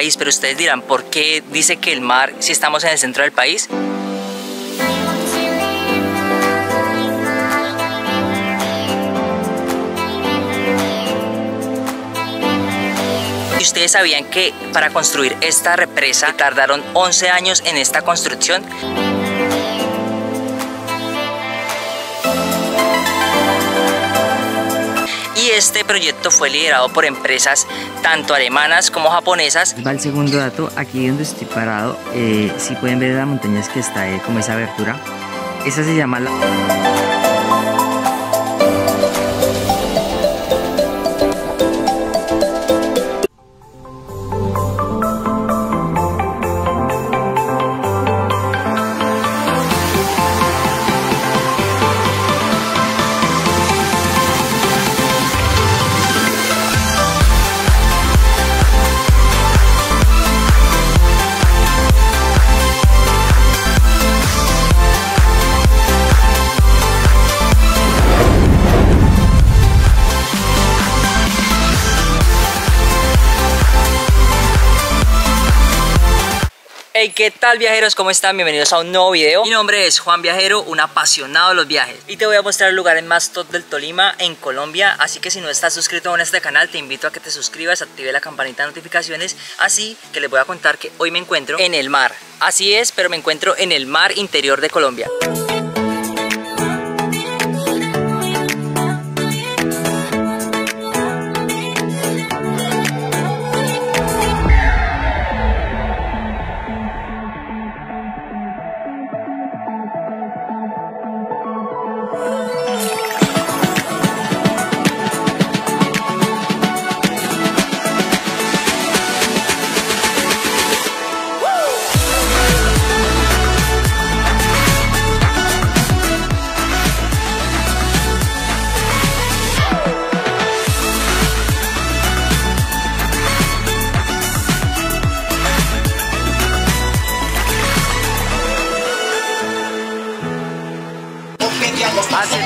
país, pero ustedes dirán, ¿por qué dice que el mar si estamos en el centro del país? ¿Y ustedes sabían que para construir esta represa tardaron 11 años en esta construcción? Y este proyecto fue liderado por empresas tanto alemanas como japonesas. Va el segundo dato, aquí donde estoy parado, si pueden ver las montañas que está como esa abertura, esa se llama la... Hey, ¿qué tal viajeros? ¿Cómo están? Bienvenidos a un nuevo video. Mi nombre es Juan Viajero, un apasionado de los viajes. Y te voy a mostrar el lugar más top del Tolima, en Colombia. Así que si no estás suscrito a este canal, te invito a que te suscribas, active la campanita de notificaciones. Así que les voy a contar que hoy me encuentro en el mar. Así es, pero me encuentro en el mar interior de Colombia.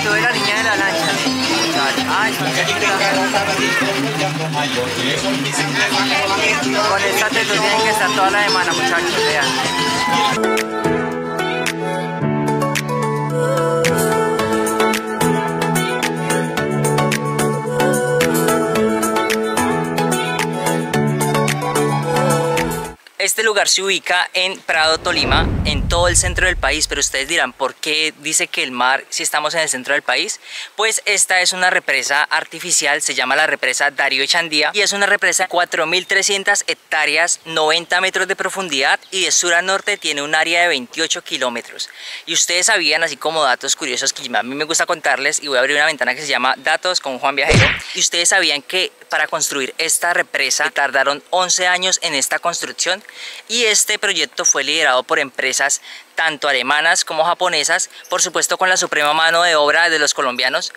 Todo la niña de la lancha. Ay, con esta teto tienen que estar toda la semana, muchachos, vean. Este lugar se ubica en Prado, Tolima, en todo el centro del país, pero ustedes dirán, ¿por qué dice que el mar si estamos en el centro del país? Pues esta es una represa artificial, se llama la represa Darío Echandía y es una represa de 4.300 hectáreas, 90 metros de profundidad y de sur a norte tiene un área de 28 kilómetros. Y ustedes sabían, así como datos curiosos que a mí me gusta contarles, y voy a abrir una ventana que se llama Datos con Juan Viajero, y ustedes sabían que para construir esta represa tardaron 11 años en esta construcción. Y este proyecto fue liderado por empresas tanto alemanas como japonesas, por supuesto con la suprema mano de obra de los colombianos.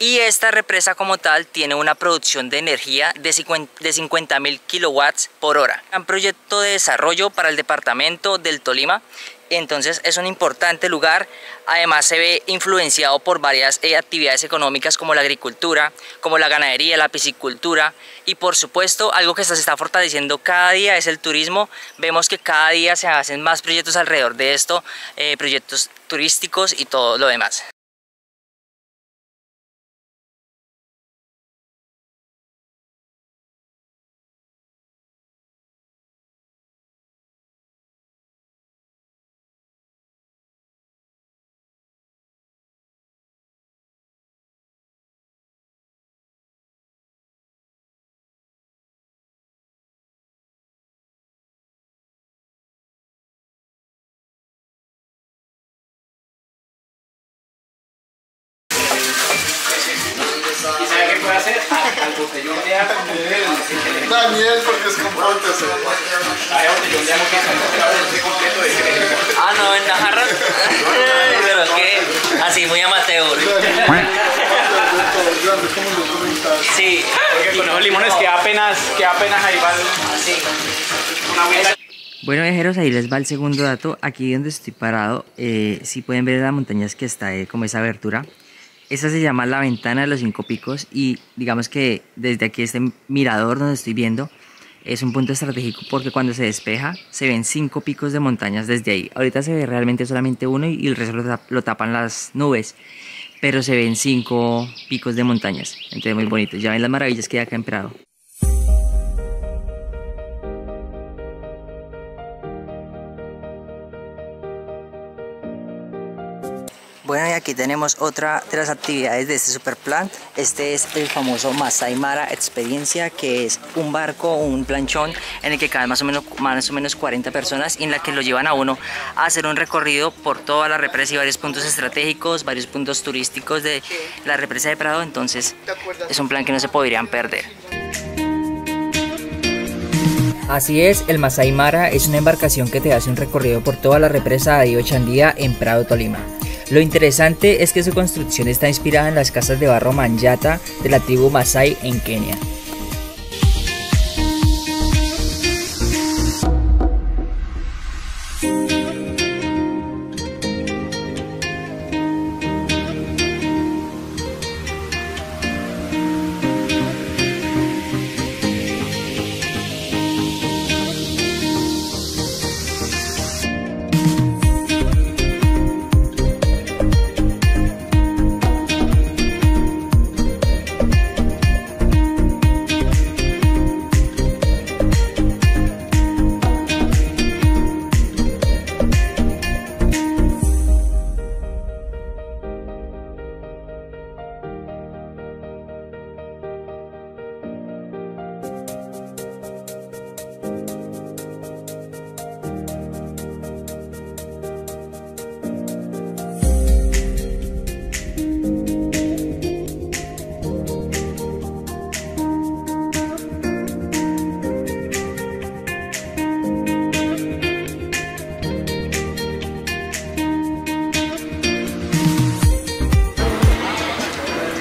Y esta represa como tal tiene una producción de energía de 50.000 kilowatts por hora. Un proyecto de desarrollo para el departamento del Tolima. Entonces es un importante lugar, además se ve influenciado por varias actividades económicas como la agricultura, como la ganadería, la piscicultura y por supuesto algo que se está fortaleciendo cada día es el turismo. Vemos que cada día se hacen más proyectos alrededor de esto, proyectos turísticos y todo lo demás. ¿Y sabe qué puede hacer? Al botellón de agua. Daniel, porque es compórtese. Hay botellón de agua que se completo de género. Ah, no, en la jarra. Pero que así, muy amateur. Sí, porque con los limones que apenas ahí va. Así. Bueno viajeros, ahí les va el segundo dato. Aquí donde estoy parado, si pueden ver las montañas que está como esa abertura. Esa se llama la ventana de los 5 picos y digamos que desde aquí este mirador donde estoy viendo Es un punto estratégico porque cuando se despeja se ven 5 picos de montañas desde ahí. Ahorita se ve realmente solamente uno y el resto lo tapan las nubes, pero se ven 5 picos de montañas, entonces muy bonito. Ya ven las maravillas que hay acá en Prado. Bueno, y aquí tenemos otra de las actividades de este superplan. Este es el famoso Masai Mara Experiencia, que es un barco, un planchón en el que caben más o menos 40 personas y en la que lo llevan a uno a hacer un recorrido por toda la represa y varios puntos estratégicos, varios puntos turísticos de la represa de Prado. Entonces es un plan que no se podrían perder. Así es, el Masai Mara es una embarcación que te hace un recorrido por toda la represa de Darío Echandía en Prado, Tolima. Lo interesante es que su construcción está inspirada en las casas de barro manyata de la tribu Masai en Kenia.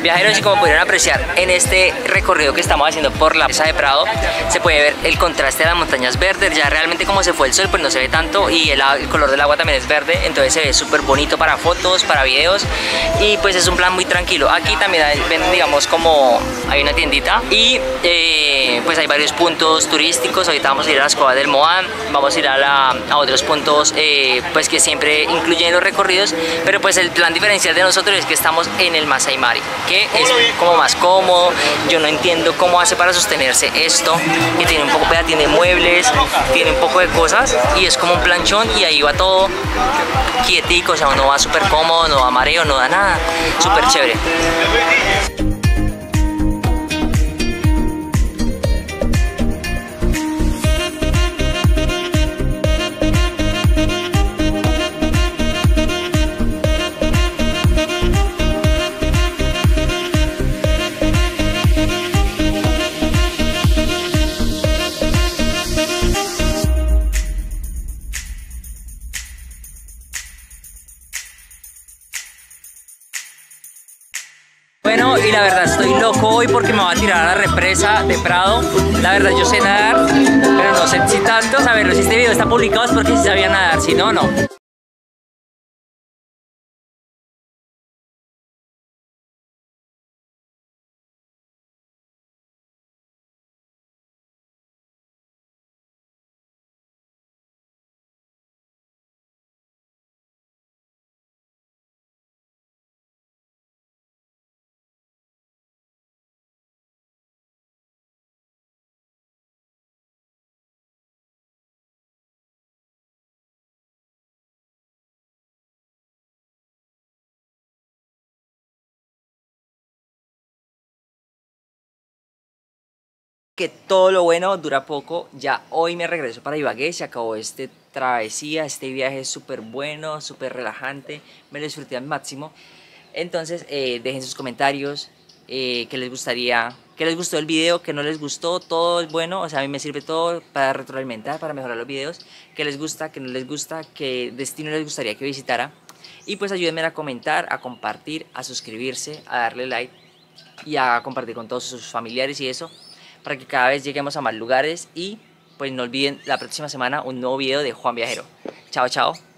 Viajeros, y como pudieron apreciar en este recorrido que estamos haciendo por la represa de Prado, se puede ver el contraste de las montañas verdes. Ya realmente como se fue el sol, pues no se ve tanto, y el color del agua también es verde, entonces se ve súper bonito para fotos, para videos, y pues es un plan muy tranquilo. Aquí también ven, digamos, como hay una tiendita y pues hay varios puntos turísticos. Ahorita vamos a ir a las Cuevas del Moan, vamos a ir a otros puntos pues que siempre incluyen los recorridos, pero pues el plan diferencial de nosotros es que estamos en el Masai Mara, que es como más cómodo. Yo no entiendo cómo hace para sostenerse esto, que tiene un poco, tiene muebles, tiene un poco de cosas, y es como un planchón y ahí va todo quietico, o sea, uno va súper cómodo, no da mareo, no da nada, súper chévere. Bueno, y la verdad estoy loco hoy porque me voy a tirar a la represa de Prado. La verdad yo sé nadar, pero no sé si tanto. A ver, si este video está publicado es porque sí sabía nadar, si no, no. Que todo lo bueno dura poco. Ya hoy me regreso para Ibagué, se acabó esta travesía, este viaje súper bueno, súper relajante, me lo disfruté al máximo. Entonces dejen sus comentarios, qué les gustó el video, qué no les gustó, todo es bueno, o sea, a mí me sirve todo para retroalimentar, para mejorar los videos, qué les gusta, qué no les gusta, qué destino les gustaría que visitara, y pues ayúdenme a comentar, a compartir, a suscribirse, a darle like y a compartir con todos sus familiares y eso, para que cada vez lleguemos a más lugares. Y pues no olviden la próxima semana un nuevo video de Juan Viajero. Chao, chao.